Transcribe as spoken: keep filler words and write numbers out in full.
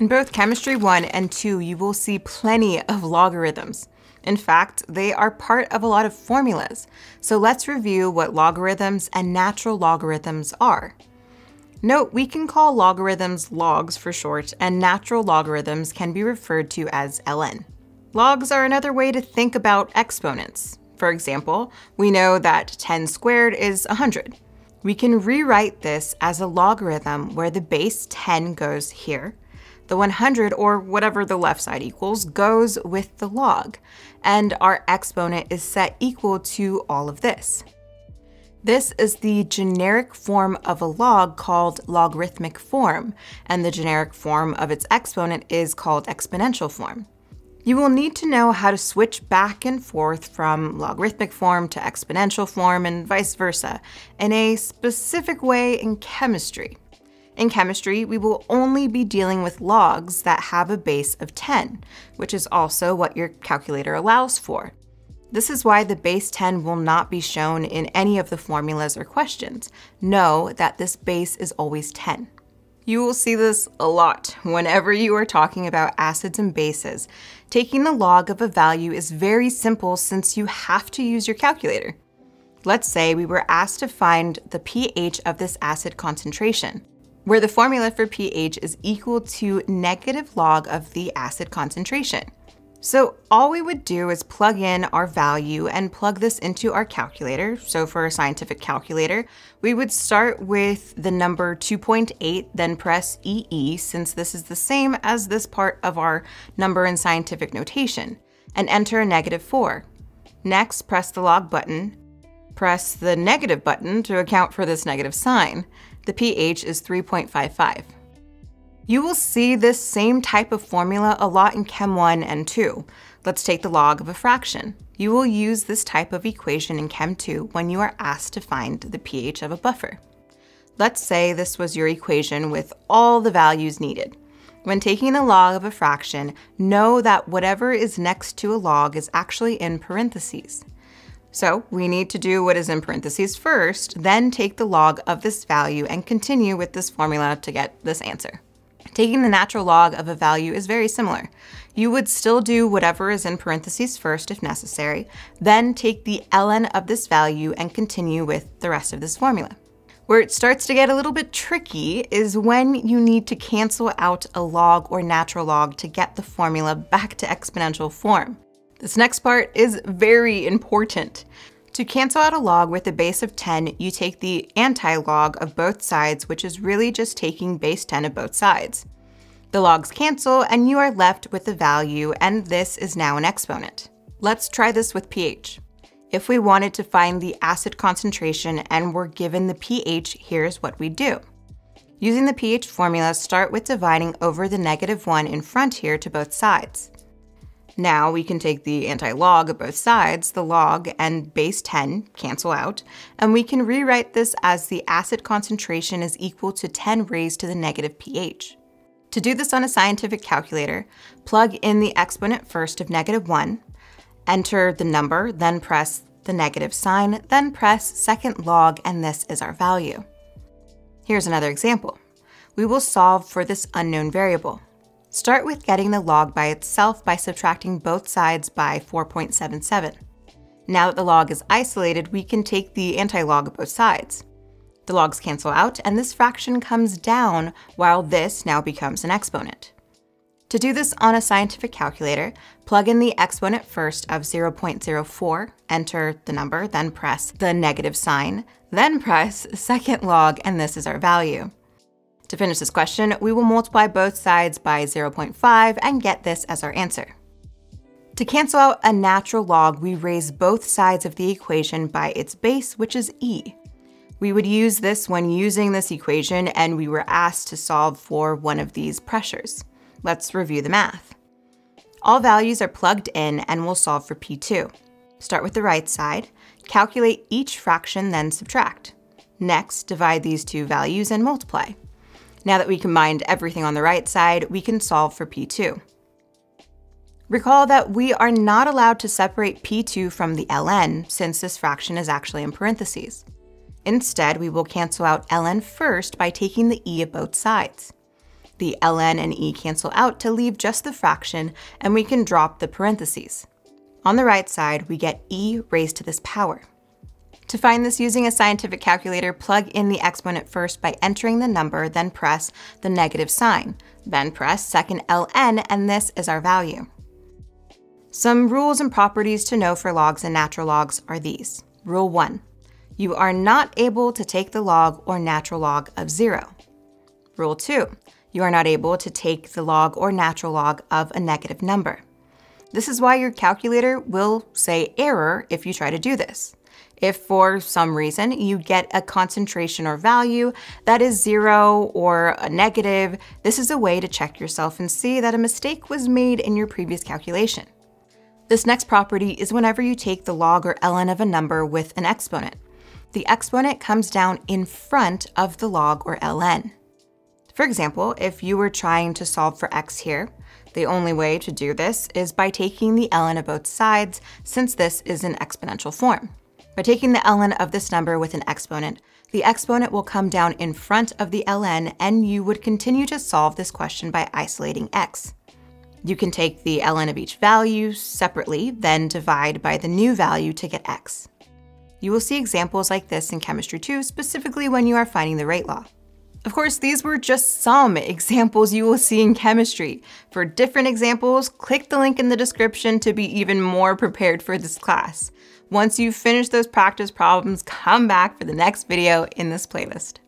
In both Chemistry one and two, you will see plenty of logarithms. In fact, they are part of a lot of formulas. So let's review what logarithms and natural logarithms are. Note, we can call logarithms logs for short, and natural logarithms can be referred to as ln. Logs are another way to think about exponents. For example, we know that ten squared is one hundred. We can rewrite this as a logarithm where the base ten goes here, the one hundred, or whatever the left side equals, goes with the log, and our exponent is set equal to all of this. This is the generic form of a log called logarithmic form, and the generic form of its exponent is called exponential form. You will need to know how to switch back and forth from logarithmic form to exponential form and vice versa in a specific way in chemistry. In chemistry, we will only be dealing with logs that have a base of ten, which is also what your calculator allows for. This is why the base ten will not be shown in any of the formulas or questions. Know that this base is always ten. You will see this a lot whenever you are talking about acids and bases. Taking the log of a value is very simple since you have to use your calculator. Let's say we were asked to find the pH of this acid concentration, where the formula for pH is equal to negative log of the acid concentration. So all we would do is plug in our value and plug this into our calculator. So for a scientific calculator, we would start with the number two point eight, then press E E, since this is the same as this part of our number in scientific notation, and enter a negative four. Next, press the log button. Press the negative button to account for this negative sign. The pH is three point five five. You will see this same type of formula a lot in Chem one and two. Let's take the log of a fraction. You will use this type of equation in Chem two when you are asked to find the pH of a buffer. Let's say this was your equation with all the values needed. When taking the log of a fraction, know that whatever is next to a log is actually in parentheses. So we need to do what is in parentheses first, then take the log of this value and continue with this formula to get this answer. Taking the natural log of a value is very similar. You would still do whatever is in parentheses first if necessary, then take the ln of this value and continue with the rest of this formula. Where it starts to get a little bit tricky is when you need to cancel out a log or natural log to get the formula back to exponential form. This next part is very important. To cancel out a log with a base of ten, you take the antilog of both sides, which is really just taking base ten of both sides. The logs cancel and you are left with a value, and this is now an exponent. Let's try this with pH. If we wanted to find the acid concentration and were given the pH, here's what we do. Using the pH formula, start with dividing over the negative one in front here to both sides. Now we can take the antilog of both sides, the log and base ten cancel out, and we can rewrite this as the acid concentration is equal to ten raised to the negative pH. To do this on a scientific calculator, plug in the exponent first of negative one, enter the number, then press the negative sign, then press second log, and this is our value. Here's another example. We will solve for this unknown variable. Start with getting the log by itself by subtracting both sides by four point seven seven. Now that the log is isolated, we can take the antilog of both sides. The logs cancel out, and this fraction comes down, while this now becomes an exponent. To do this on a scientific calculator, plug in the exponent first of zero point zero four, enter the number, then press the negative sign, then press second log, and this is our value. To finish this question, we will multiply both sides by zero point five and get this as our answer. To cancel out a natural log, we raise both sides of the equation by its base, which is e. We would use this when using this equation and we were asked to solve for one of these pressures. Let's review the math. All values are plugged in and we'll solve for P two. Start with the right side, calculate each fraction, then subtract. Next, divide these two values and multiply. Now that we combined everything on the right side, we can solve for P two. Recall that we are not allowed to separate P two from the ln, since this fraction is actually in parentheses. Instead, we will cancel out ln first by taking the e of both sides. The L N and E cancel out to leave just the fraction, and we can drop the parentheses. On the right side, we get E raised to this power. To find this using a scientific calculator, plug in the exponent first by entering the number, then press the negative sign, then press second L N, and this is our value. Some rules and properties to know for logs and natural logs are these. Rule one, you are not able to take the log or natural log of zero. Rule two, you are not able to take the log or natural log of a negative number. This is why your calculator will say error if you try to do this. If for some reason you get a concentration or value that is zero or a negative, this is a way to check yourself and see that a mistake was made in your previous calculation. This next property is whenever you take the log or L N of a number with an exponent. The exponent comes down in front of the log or L N. For example, if you were trying to solve for x here, the only way to do this is by taking the L N of both sides, since this is an exponential form. By taking the L N of this number with an exponent, the exponent will come down in front of the L N, and you would continue to solve this question by isolating x. You can take the L N of each value separately, then divide by the new value to get x. You will see examples like this in chemistry two, specifically when you are finding the rate law. Of course, these were just some examples you will see in chemistry. For different examples, click the link in the description to be even more prepared for this class. Once you finish those practice problems, come back for the next video in this playlist.